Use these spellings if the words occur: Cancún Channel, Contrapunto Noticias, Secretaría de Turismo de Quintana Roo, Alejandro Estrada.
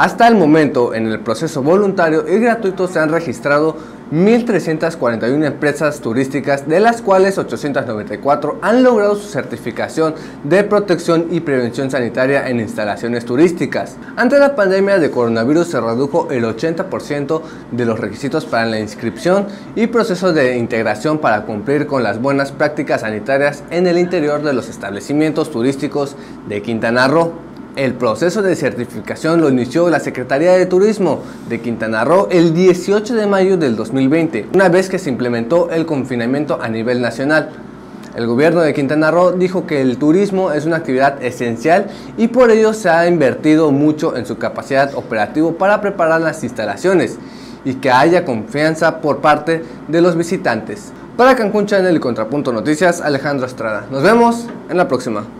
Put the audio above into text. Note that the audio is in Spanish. Hasta el momento, en el proceso voluntario y gratuito se han registrado 1.341 empresas turísticas, de las cuales 894 han logrado su certificación de protección y prevención sanitaria en instalaciones turísticas. Ante la pandemia de coronavirus se redujo el 80% de los requisitos para la inscripción y proceso de integración para cumplir con las buenas prácticas sanitarias en el interior de los establecimientos turísticos de Quintana Roo. El proceso de certificación lo inició la Secretaría de Turismo de Quintana Roo el 18 de mayo del 2020, una vez que se implementó el confinamiento a nivel nacional. El gobierno de Quintana Roo dijo que el turismo es una actividad esencial y por ello se ha invertido mucho en su capacidad operativa para preparar las instalaciones y que haya confianza por parte de los visitantes. Para Cancún Channel y Contrapunto Noticias, Alejandro Estrada. Nos vemos en la próxima.